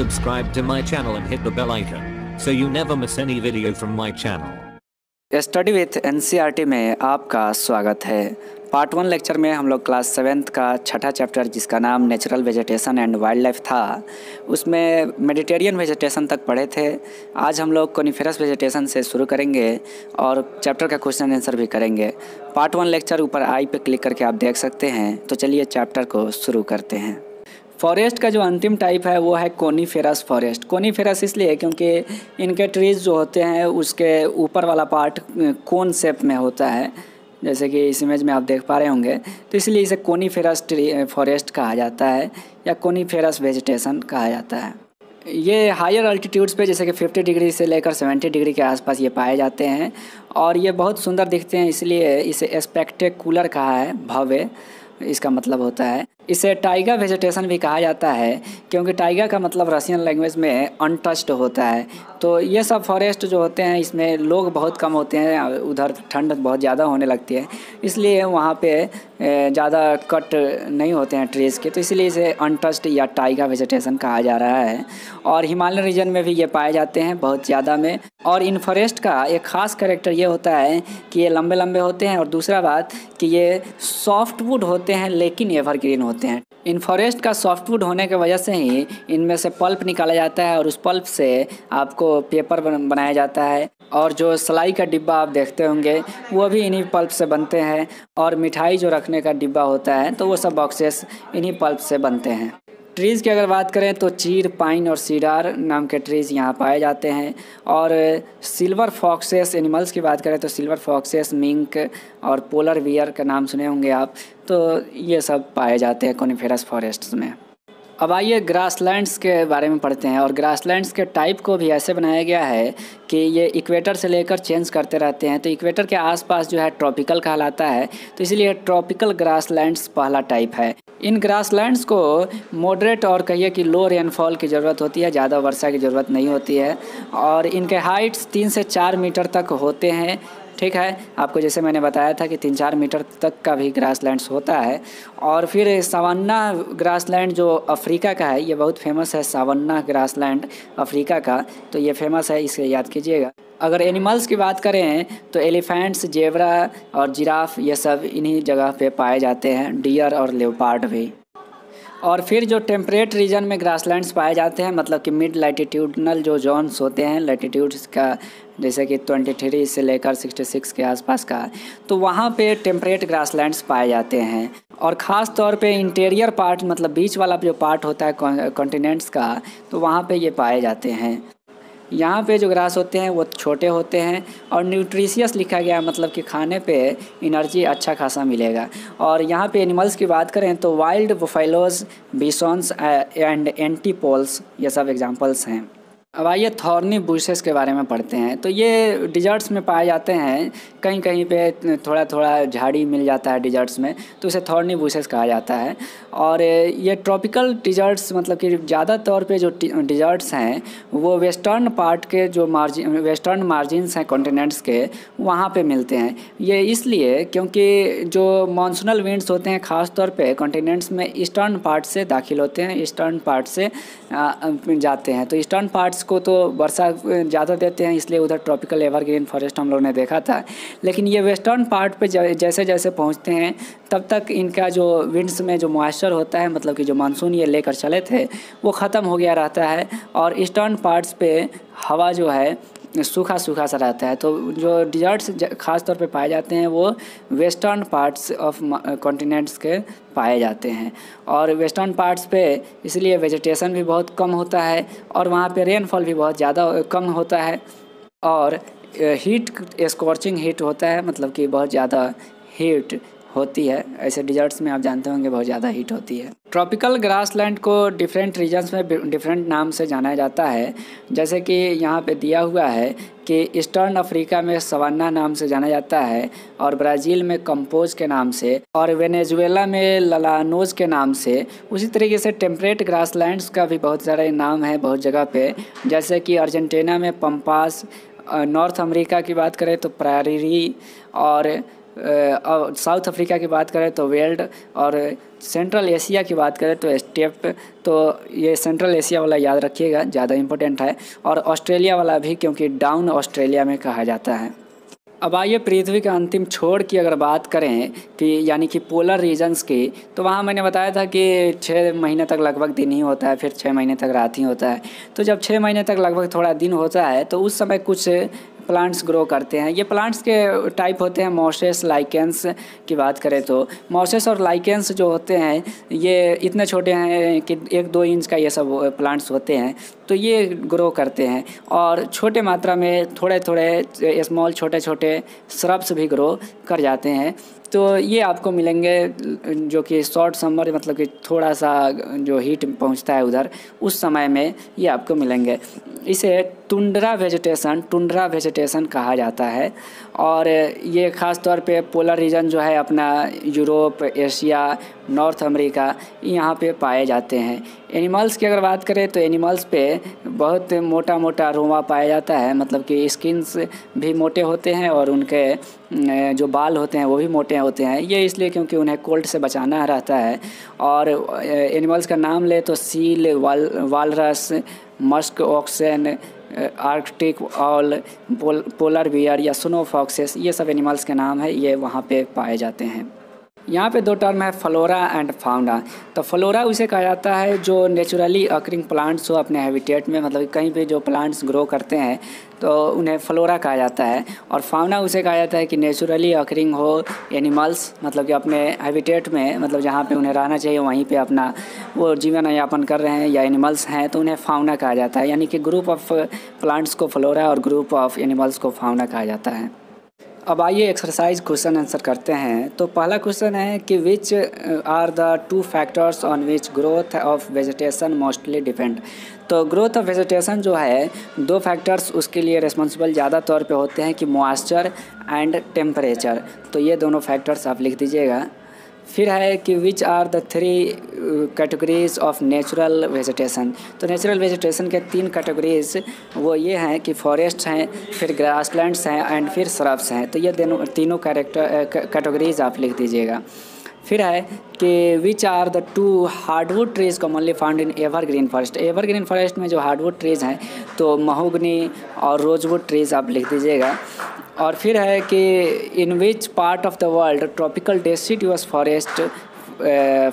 subscribe to my channel and hit the bell icon so you never miss any video from my channel. Study with NCERT में आपका स्वागत है। Part one lecture में हम लोग class seventh का छठा चैप्टर जिसका नाम natural vegetation and wildlife था, उसमें मेडिटेरियन वेजिटेशन तक पढ़े थे। आज हम लोग कोनिफेरस वेजिटेशन से शुरू करेंगे और चैप्टर का क्वेश्चन आंसर भी करेंगे। पार्ट वन लेक्चर ऊपर आई पे क्लिक करके आप देख सकते हैं। तो चलिए चैप्टर को शुरू करते हैं। फॉरेस्ट का जो अंतिम टाइप है वो है कोनीफेरस फॉरेस्ट। कोनीफेरस इसलिए क्योंकि इनके ट्रीज़ जो होते हैं उसके ऊपर वाला पार्ट कोन शेप में होता है, जैसे कि इस इमेज में आप देख पा रहे होंगे। तो इसलिए इसे कोनीफेरस फॉरेस्ट कहा जाता है या कोनीफेरस वेजिटेशन कहा जाता है। ये हायर अल्टीट्यूड्स पे जैसे कि 50 डिग्री से लेकर 70 डिग्री के आसपास ये पाए जाते हैं और ये बहुत सुंदर दिखते हैं, इसलिए इसे स्पेक्टेकुलर कहा है, भव्य इसका मतलब होता है। इसे टाइगर वेजिटेशन भी कहा जाता है क्योंकि टाइगर का मतलब रशियन लैंग्वेज में अनटच्ड होता है। तो ये सब फॉरेस्ट जो होते हैं इसमें लोग बहुत कम होते हैं, उधर ठंड बहुत ज़्यादा होने लगती है इसलिए वहाँ पे ज़्यादा कट नहीं होते हैं ट्रीज़ के, तो इसलिए इसे अनटच्ड या टाइगर वेजिटेशन कहा जा रहा है। और हिमालयन रीजन में भी ये पाए जाते हैं बहुत ज़्यादा में। और इन फॉरेस्ट का एक ख़ास कैरेक्टर ये होता है कि ये लंबे लंबे होते हैं और दूसरा बात कि ये सॉफ्टवुड होते हैं लेकिन एवरग्रीन होते हैं। इन फॉरेस्ट का सॉफ्टवुड होने की वजह से ही इनमें से पल्प निकाला जाता है और उस पल्प से आपको पेपर बनाया जाता है और जो सलाई का डिब्बा आप देखते होंगे वो भी इन्हीं पल्प से बनते हैं और मिठाई जो रखने का डिब्बा होता है तो वो सब बॉक्सेस इन्हीं पल्प से बनते हैं। ट्रीज़ की अगर बात करें तो चीड़, पाइन और सीडार नाम के ट्रीज़ यहाँ पाए जाते हैं। और सिल्वर फॉक्सेस एनिमल्स की बात करें तो सिल्वर फॉक्सेस, मिंक और पोलर बियर का नाम सुने होंगे आप, तो ये सब पाए जाते हैं कोनिफेरस फॉरेस्ट्स में। अब आइए ग्रासलैंड्स के बारे में पढ़ते हैं। और ग्रासलैंड्स के टाइप को भी ऐसे बनाया गया है कि ये इक्वेटर से लेकर चेंज करते रहते हैं। तो इक्वेटर के आसपास जो है ट्रॉपिकल कहलाता है, तो इसलिए ट्रॉपिकल ग्रासलैंड्स पहला टाइप है। इन ग्रासलैंड्स को मॉडरेट और कहिए कि लो रेनफॉल की ज़रूरत होती है, ज़्यादा वर्षा की ज़रूरत नहीं होती है। और इनके हाइट्स 3 से 4 मीटर तक होते हैं। ठीक है, आपको जैसे मैंने बताया था कि 3-4 मीटर तक का भी ग्रासलैंड्स होता है। और फिर सवान्ना ग्रासलैंड जो अफ्रीका का है, ये बहुत फेमस है सवान्ना ग्रासलैंड अफ्रीका का, तो ये फेमस है, इसे याद कीजिएगा। अगर एनिमल्स की बात करें तो एलिफेंट्स, जेब्रा और जिराफ ये सब इन्हीं जगह पे पाए जाते हैं, डियर और लेओपार्ड भी। और फिर जो टेम्परेट रीजन में ग्रासलैंड्स पाए जाते हैं, मतलब कि मिड लैटिट्यूडनल जो जोन्स होते हैं, लैटिट्यूड्स का जैसे कि 23 से लेकर 66 के आसपास का, तो वहाँ पे टेम्परेट ग्रासलैंड्स पाए जाते हैं। और ख़ास तौर पे इंटीरियर पार्ट मतलब बीच वाला जो पार्ट होता है कॉन्टिनेंट्स का, तो वहाँ पे ये पाए जाते हैं। यहाँ पे जो ग्रास होते हैं वो छोटे होते हैं और न्यूट्रिशियस लिखा गया, मतलब कि खाने पे एनर्जी अच्छा खासा मिलेगा। और यहाँ पे एनिमल्स की बात करें तो wild buffaloes, bisons and antelopes ये सब एग्जांपल्स हैं। अब आइए थॉर्नी बुशेस के बारे में पढ़ते हैं। तो ये डिजर्ट्स में पाए जाते हैं, कहीं कहीं पे थोड़ा थोड़ा झाड़ी मिल जाता है डिजर्ट्स में, तो इसे थॉर्नी बुशेस कहा जाता है। और ये ट्रॉपिकल डिजर्ट्स मतलब कि ज़्यादा तौर पे जो डिजर्ट्स हैं वो वेस्टर्न पार्ट के जो मार्जिन, वेस्टर्न मार्जिनस हैं कॉन्टिनेंट्स के, वहाँ पर मिलते हैं। ये इसलिए क्योंकि जो मानसूनल विंड्स होते हैं ख़ास तौर पर कॉन्टिनेंट्स में ईस्टर्न पार्ट से दाखिल होते हैं, ईस्टर्न पार्ट से जाते हैं, तो ईस्टर्न पार्ट्स को तो वर्षा ज़्यादा देते हैं, इसलिए उधर ट्रॉपिकल एवरग्रीन फॉरेस्ट हम लोगों ने देखा था। लेकिन ये वेस्टर्न पार्ट पे जैसे जैसे पहुंचते हैं तब तक इनका जो विंड्स में जो मॉइस्चर होता है, मतलब कि जो मानसून ये लेकर चले थे, वो ख़त्म हो गया रहता है और ईस्टर्न पार्ट्स पे हवा जो है सूखा सूखा सा रहता है। तो जो डिजर्ट्स ख़ास तौर पे पाए जाते हैं वो वेस्टर्न पार्ट्स ऑफ कॉन्टिनेंट्स के पाए जाते हैं। और वेस्टर्न पार्ट्स पे इसलिए वेजिटेशन भी बहुत कम होता है और वहाँ पे रेनफॉल भी बहुत ज़्यादा कम होता है और हीट, स्कॉर्चिंग हीट होता है, मतलब कि बहुत ज़्यादा हीट होती है। ऐसे डिजर्ट्स में आप जानते होंगे बहुत ज़्यादा हीट होती है। ट्रॉपिकल ग्रासलैंड को डिफरेंट रीजन्स में डिफरेंट नाम से जाना जाता है, जैसे कि यहाँ पे दिया हुआ है कि ईस्टर्न अफ्रीका में सवान्ना नाम से जाना जाता है और ब्राज़ील में कंपोज के नाम से और वेनेजुएला में ललानोज के नाम से। उसी तरीके से टेम्परेट ग्रासलैंड्स का भी बहुत सारे नाम है बहुत जगह पर, जैसे कि अर्जेंटीना में पम्पास, नॉर्थ अमेरिका की बात करें तो प्रायरी, और साउथ अफ्रीका की बात करें तो वेल्ड, और सेंट्रल एशिया की बात करें तो स्टेप, तो ये सेंट्रल एशिया वाला याद रखिएगा, ज़्यादा इम्पोर्टेंट है, और ऑस्ट्रेलिया वाला भी, क्योंकि डाउन ऑस्ट्रेलिया में कहा जाता है। अब आइए पृथ्वी के अंतिम छोर की अगर बात करें कि यानी कि पोलर रीजन्स की, तो वहाँ मैंने बताया था कि 6 महीने तक लगभग दिन ही होता है, फिर 6 महीने तक रात ही होता है। तो जब 6 महीने तक लगभग थोड़ा दिन होता है तो उस समय कुछ प्लांट्स ग्रो करते हैं। ये प्लांट्स के टाइप होते हैं मॉसेस, लाइकेंस की बात करें तो मॉसेस और लाइकेंस जो होते हैं ये इतने छोटे हैं कि 1-2 इंच का ये सब प्लांट्स होते हैं, तो ये ग्रो करते हैं। और छोटे मात्रा में थोड़े थोड़े स्मॉल छोटे छोटे श्रब्स भी ग्रो कर जाते हैं। तो ये आपको मिलेंगे जो कि शॉर्ट समर, मतलब कि थोड़ा सा जो हीट पहुंचता है उधर, उस समय में ये आपको मिलेंगे। इसे टुंड्रा वेजिटेशन कहा जाता है। और ये ख़ास तौर पे पोलर रीजन जो है अपना यूरोप, एशिया, नॉर्थ अमेरिका, यहाँ पे पाए जाते हैं। एनिमल्स की अगर बात करें तो एनिमल्स पे बहुत मोटा मोटा रोमा पाया जाता है, मतलब कि स्किन्स भी मोटे होते हैं और उनके जो बाल होते हैं वो भी मोटे होते हैं। ये इसलिए क्योंकि उन्हें कोल्ड से बचाना रहता है। और एनिमल्स का नाम ले तो seal, walrus, musk oxen, arctic owl, polar bear या स्नो फॉक्सेस, ये सब एनिमल्स के नाम है, ये वहाँ पे पाए जाते हैं। यहाँ पे 2 टर्म है, फ्लोरा एंड फाउना। तो फ्लोरा उसे कहा जाता है जो नेचुरली अकरिंग प्लांट्स हो अपने हैबिटेट में, मतलब कहीं पे जो प्लांट्स ग्रो करते हैं तो उन्हें फ्लोरा कहा जाता है। और फाउना उसे कहा जाता है कि नेचुरली अकरिंग हो एनिमल्स, मतलब कि अपने हैबिटेट में, मतलब जहाँ पे उन्हें रहना चाहिए वहीं पे अपना वो जीवन यापन कर रहे हैं या एनिमल्स हैं, तो उन्हें फाउना कहा जाता है। यानी कि ग्रुप ऑफ प्लांट्स को फ्लोरा और ग्रुप ऑफ एनिमल्स को फाउना कहा जाता है। अब आइए एक्सरसाइज क्वेश्चन आंसर करते हैं। तो पहला क्वेश्चन है कि which are the 2 factors on which growth of vegetation mostly depend. तो ग्रोथ ऑफ वेजिटेशन जो है 2 फैक्टर्स उसके लिए रिस्पॉन्सिबल ज़्यादा तौर पे होते हैं कि मॉइस्चर एंड टेम्परेचर, तो ये दोनों फैक्टर्स आप लिख दीजिएगा। फिर है कि which are the 3 categories of natural vegetation. तो नेचुरल वेजिटेशन के 3 कैटेगरीज वो ये हैं कि फॉरेस्ट हैं, फिर ग्रासलैंड्स हैं एंड फिर श्रब्स हैं, तो ये तीनों कैटेगरीज आप लिख दीजिएगा। फिर है कि which are the 2 hardwood trees commonly found in evergreen forest. Evergreen forest में जो हार्डवुड ट्रीज़ हैं तो महोगनी और रोजवुड ट्रीज़ आप लिख दीजिएगा। और फिर है कि in which part of the world tropical deciduous forest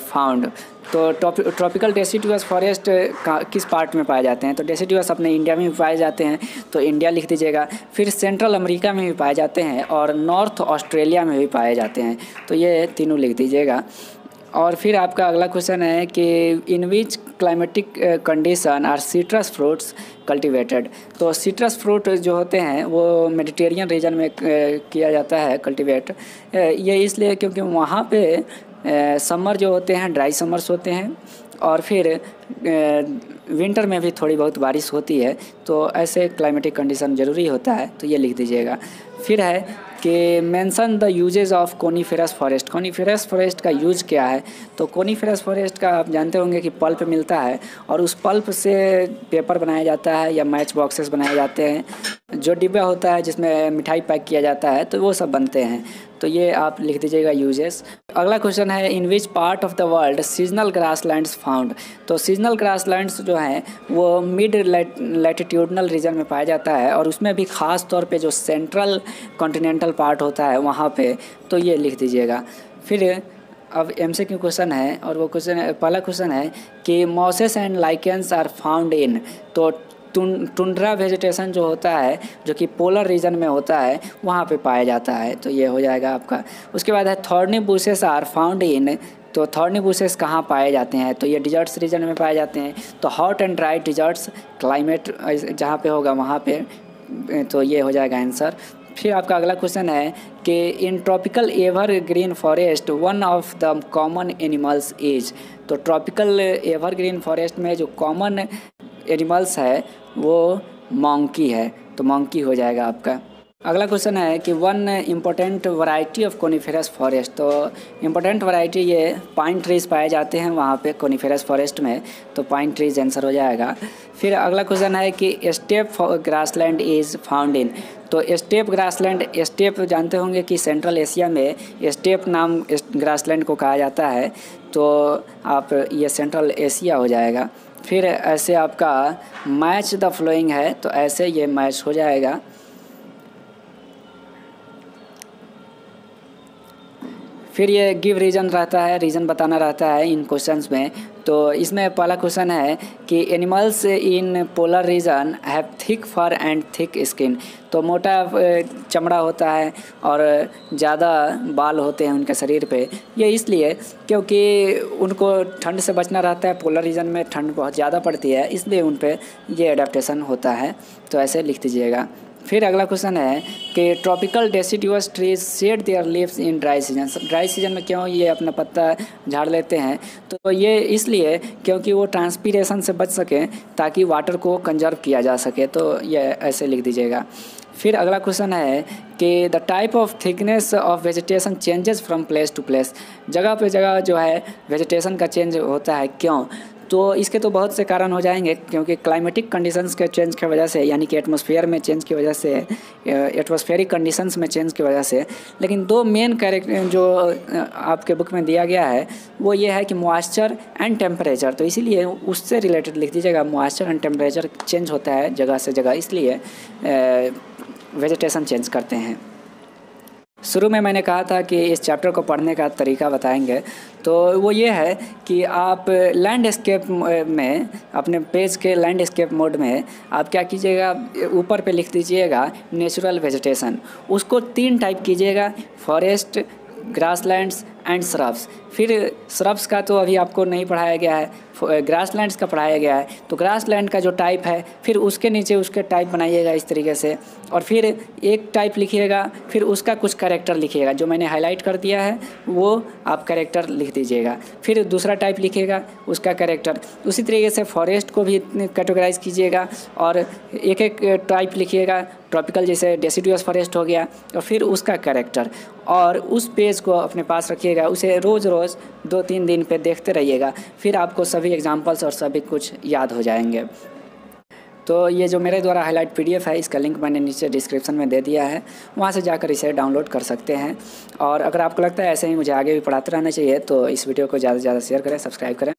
found. तो ट्रॉपिकल डेसिड्यूअस फॉरेस्ट किस पार्ट में पाए जाते हैं, तो डेसिड्यूअस अपने इंडिया में भी पाए जाते हैं, तो इंडिया लिख दीजिएगा। फिर सेंट्रल अमेरिका में भी पाए जाते हैं और नॉर्थ ऑस्ट्रेलिया में भी पाए जाते हैं, तो ये तीनों लिख दीजिएगा। और फिर आपका अगला क्वेश्चन है कि in which climatic condition are citrus fruits cultivated. तो सिट्रस फ्रूट जो होते हैं वो मेडिटेरियन रीजन में किया जाता है कल्टिवेट, ये इसलिए क्योंकि वहाँ पे समर जो होते हैं ड्राई समर्स होते हैं और फिर विंटर में भी थोड़ी बहुत बारिश होती है, तो ऐसे क्लाइमेटिक कंडीशन ज़रूरी होता है, तो ये लिख दीजिएगा। फिर है कि mention the uses of coniferous forest. Coniferous forest का यूज क्या है, तो कोनीफेरस फॉरेस्ट का आप जानते होंगे कि पल्प मिलता है और उस पल्प से पेपर बनाया जाता है या मैच बॉक्सेस बनाए जाते हैं, जो डिब्बा होता है जिसमें मिठाई पैक किया जाता है, तो वो सब बनते हैं, तो ये आप लिख दीजिएगा यूजेस। अगला क्वेश्चन है in which part of the world seasonal grasslands found. तो सीजनल ग्रासलैंड्स जो हैं वो मिड लैटिट्यूडनल रीजन में पाया जाता है और उसमें भी ख़ास तौर पे जो सेंट्रल कॉन्टिनेंटल पार्ट होता है वहाँ पे, तो ये लिख दीजिएगा। फिर अब MCQ क्वेश्चन है और वो क्वेश्चन पहला क्वेश्चन है कि mosses and lichens are found in. तो टुंड्रा वेजिटेशन जो होता है जो कि पोलर रीजन में होता है वहाँ पे पाया जाता है, तो ये हो जाएगा आपका। उसके बाद है thorny bushes are found in. तो थॉर्नी बुशेस कहाँ पाए जाते हैं, तो ये डिजर्ट्स रीजन में पाए जाते हैं, तो hot and dry deserts climate जहाँ पे होगा वहाँ पे, तो ये हो जाएगा आंसर। फिर आपका अगला क्वेश्चन है कि in tropical evergreen forest one of the common animals is. तो ट्रॉपिकल एवरग्रीन फॉरेस्ट में जो कॉमन एनिमल्स है वो मंकी है, तो मंकी हो जाएगा आपका। अगला क्वेश्चन है कि one important variety of coniferous forest. तो इम्पोर्टेंट वैरायटी ये पाइन ट्रीज़ पाए जाते हैं वहाँ पे कोनीफेरस फॉरेस्ट में, तो पाइन ट्रीज़ आंसर हो जाएगा। फिर अगला क्वेश्चन है कि steppe grassland is found in. तो स्टेप ग्रासलैंड, स्टेप जानते होंगे कि सेंट्रल एशिया में स्टेप नाम ग्रासलैंड को कहा जाता है, तो आप ये सेंट्रल एशिया हो जाएगा। फिर ऐसे आपका मैच द फ्लोइंग है तो ऐसे ये मैच हो जाएगा। फिर ये गिव रीजन रहता है, रीजन बताना रहता है इन क्वेश्चंस में। तो इसमें पहला क्वेश्चन है कि animals in polar region have thick fur and thick skin. तो मोटा चमड़ा होता है और ज़्यादा बाल होते हैं उनके शरीर पे। ये इसलिए क्योंकि उनको ठंड से बचना रहता है, पोलर रीजन में ठंड बहुत ज़्यादा पड़ती है, इसलिए उन पे ये एडाप्टेशन होता है। तो ऐसे लिख दीजिएगा। फिर अगला क्वेश्चन है कि tropical deciduous trees shed their leaves in dry season. Dry season में क्यों ये अपना पत्ता झाड़ लेते हैं? तो ये इसलिए क्योंकि वो ट्रांसपीरेशन से बच सकें ताकि वाटर को कंजर्व किया जा सके। तो ये ऐसे लिख दीजिएगा। फिर अगला क्वेश्चन है कि the type of thickness of vegetation changes from place to place. जगह पे जगह जो है वेजिटेशन का चेंज होता है, क्यों? तो इसके तो बहुत से कारण हो जाएंगे, क्योंकि क्लाइमेटिक कंडीशंस के चेंज की वजह से, यानी कि एटमॉस्फेयर में चेंज की वजह से, एटमॉस्फेरिक कंडीशंस में चेंज की वजह से। लेकिन दो मेन कैरेक्टर जो आपके बुक में दिया गया है वो ये है कि मॉइस्चर एंड टेम्परेचर। तो इसीलिए उससे रिलेटेड लिख दीजिएगा। मॉइस्चर एंड टेम्परेचर चेंज होता है जगह से जगह, इसलिए वेजिटेशन चेंज करते हैं। शुरू में मैंने कहा था कि इस चैप्टर को पढ़ने का तरीका बताएंगे, तो वो ये है कि आप लैंडस्केप में, अपने पेज के लैंडस्केप मोड में आप क्या कीजिएगा, ऊपर पे लिख दीजिएगा नेचुरल वेजिटेशन। उसको तीन टाइप कीजिएगा, फॉरेस्ट, ग्रासलैंड्स एंड श्रब्स। फिर श्रब्स का तो अभी आपको नहीं पढ़ाया गया है, ग्रासलैंड्स का पढ़ाया गया है। तो ग्रासलैंड का जो टाइप है, फिर उसके नीचे उसके टाइप बनाइएगा इस तरीके से, और फिर एक टाइप लिखिएगा, फिर उसका कुछ कैरेक्टर लिखिएगा। जो मैंने हाईलाइट कर दिया है वो आप कैरेक्टर लिख दीजिएगा। फिर दूसरा टाइप लिखिएगा, उसका कैरेक्टर। उसी तरीके से फॉरेस्ट को भी कैटेगराइज कीजिएगा और एक एक टाइप लिखिएगा, ट्रॉपिकल जैसे डेसिड्यूअस फॉरेस्ट हो गया, और फिर उसका कैरेक्टर। और उस पेज को अपने पास रखिएगा, उसे रोज़ रोज़ 2-3 दिन पे देखते रहिएगा, फिर आपको सभी एग्जाम्पल्स और सभी कुछ याद हो जाएंगे। तो ये जो मेरे द्वारा हाईलाइट PDF है, इसका लिंक मैंने नीचे डिस्क्रिप्शन में दे दिया है, वहाँ से जाकर इसे डाउनलोड कर सकते हैं। और अगर आपको लगता है ऐसे ही मुझे आगे भी पढ़ाते रहना चाहिए तो इस वीडियो को ज़्यादा से ज़्यादा शेयर करें, सब्सक्राइब करें।